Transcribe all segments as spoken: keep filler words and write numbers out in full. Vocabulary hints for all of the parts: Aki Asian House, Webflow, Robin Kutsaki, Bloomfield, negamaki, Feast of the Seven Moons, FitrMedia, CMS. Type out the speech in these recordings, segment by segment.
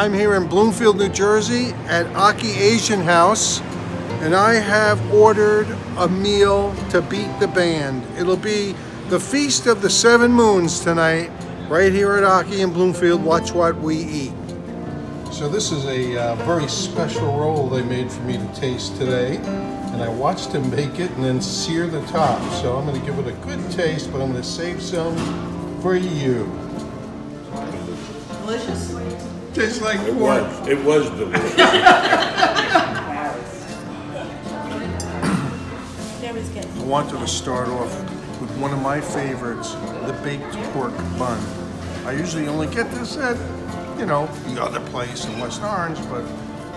I'm here in Bloomfield, New Jersey at Aki Asian House, and I have ordered a meal to beat the band. It'll be the Feast of the Seven Moons tonight, right here at Aki in Bloomfield. Watch what we eat. So this is a uh, very special roll they made for me to taste today, and I watched them make it and then sear the top. So I'm gonna give it a good taste, but I'm gonna save some for you. Delicious. Tastes like it pork. Was, it was delicious. I wanted to start off with one of my favorites, the baked pork bun. I usually only get this at, you know, the other place in West Orange, but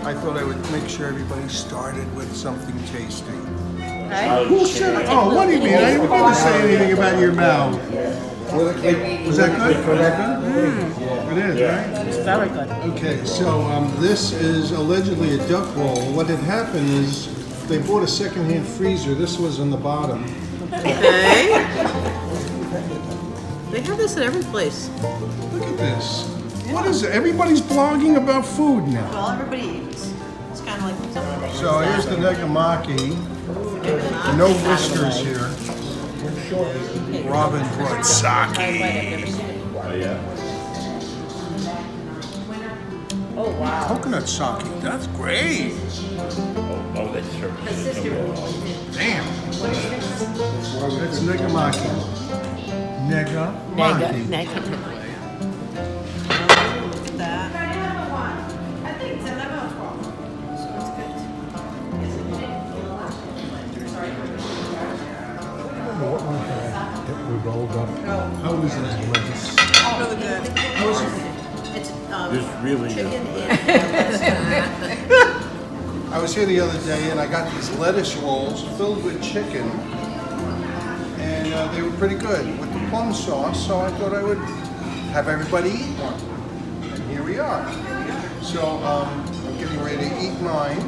I thought I would make sure everybody started with something tasty. Okay. Who said it? Oh, what do you mean? I didn't want to say anything about your mouth. Was that good? Was that good? Mm. It is, right? It's very good. Okay, so um, this is allegedly a duck roll. What had happened is they bought a second-hand freezer. This was in the bottom. Okay. They have this at every place. Look at this. Yeah. What is it? Everybody's blogging about food now. Well, everybody eats. It's kind of like something. So here's the negamaki. No whiskers here. Robin Kutsaki. Oh, yeah. Oh, wow. Coconut sake. That's great. Oh, that's true. Damn. That's negamaki. Negamaki. Negamaki. Look at that. I think it's eleven or twelve. So it's good. Sorry. What one that we rolled up? How was that? Oh, really good. How was it? It's um, really chicken and I was here the other day and I got these lettuce rolls filled with chicken, and uh, they were pretty good with the plum sauce, so I thought I would have everybody eat one. And here we are. So um, I'm getting ready to eat mine.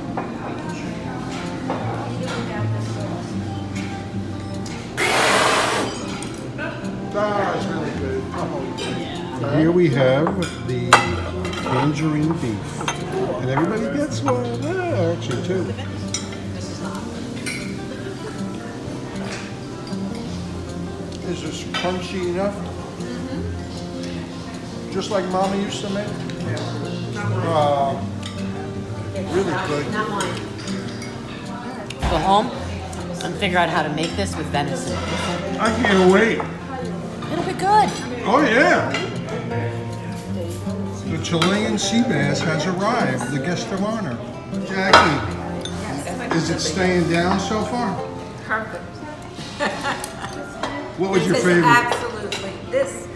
Ah, it's really good. Oh, here we have the tangerine beef. And everybody gets one. Ah, actually, two. Is this crunchy enough? Mm-hmm. Just like Mama used to make? Yeah. Uh, really good. Go home and figure out how to make this with venison. I can't wait. It'll be good. Oh, yeah. The Chilean sea bass has arrived, the guest of honor. Jackie, is it staying down so far? Perfect. What was this your favorite? Absolutely. This.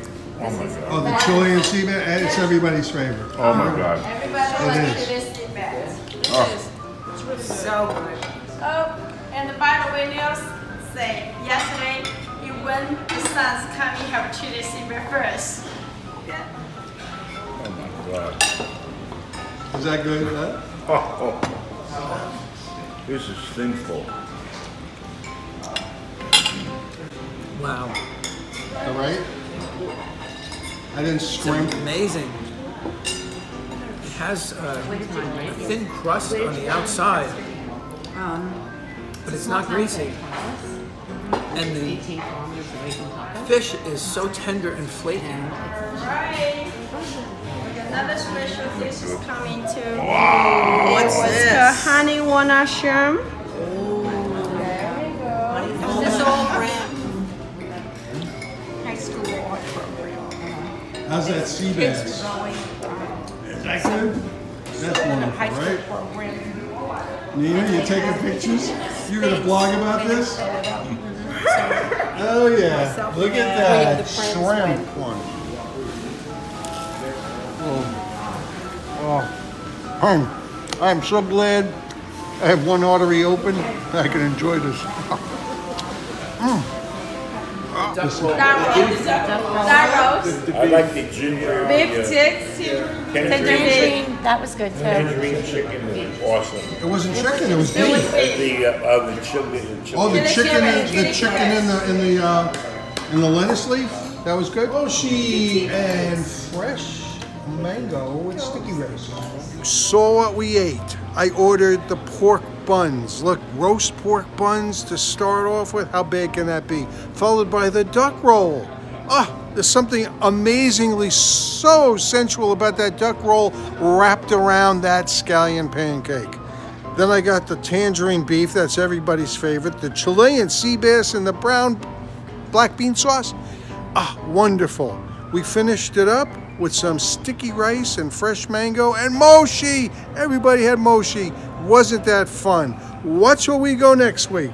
Oh my God. Oh, the Chilean sea bass? It's everybody's favorite. Oh my God. Everybody likes this sea bass. This oh. is really so good. Oh, and the Bible windows say yesterday, you when the sun's coming, have Chilean sea bass first. Yeah. Wow. Is that good? Huh? Oh, oh. This is sinful. Wow. All right? I didn't scream. It's amazing. It has a, a thin crust on the outside, but it's not greasy. And the fish is so tender and flaky. Another special dish is coming to wow. What's this? It's the honey walnut shrimp. Oh, there we go. Oh. This is all brand high school art program. How's that sea bass? Is that good? That's wonderful, right? Nina, you're taking pictures? You're going to blog about this? Oh yeah, look at that shrimp one. Oh, I'm so glad I have one artery open and I can enjoy this. Mm. This gyros. I like the ginger. Beef sticks. Tangerine. That was good too. Tangerine chicken was awesome. It wasn't chicken. It was beef. It was the uh, the chicken. Oh, the chicken. The chicken in the in the uh, in the lettuce leaf. That was good. Oh, she and fresh. mango with sticky rice. You saw what we ate. I ordered the pork buns. Look, roast pork buns to start off with. How bad can that be? Followed by the duck roll. Ah, oh, there's something amazingly so sensual about that duck roll wrapped around that scallion pancake. Then I got the tangerine beef, that's everybody's favorite, the Chilean sea bass and the brown black bean sauce. Ah, wonderful. We finished it up with some sticky rice and fresh mango and mochi. Everybody had mochi. Wasn't that fun? Watch where we go next week.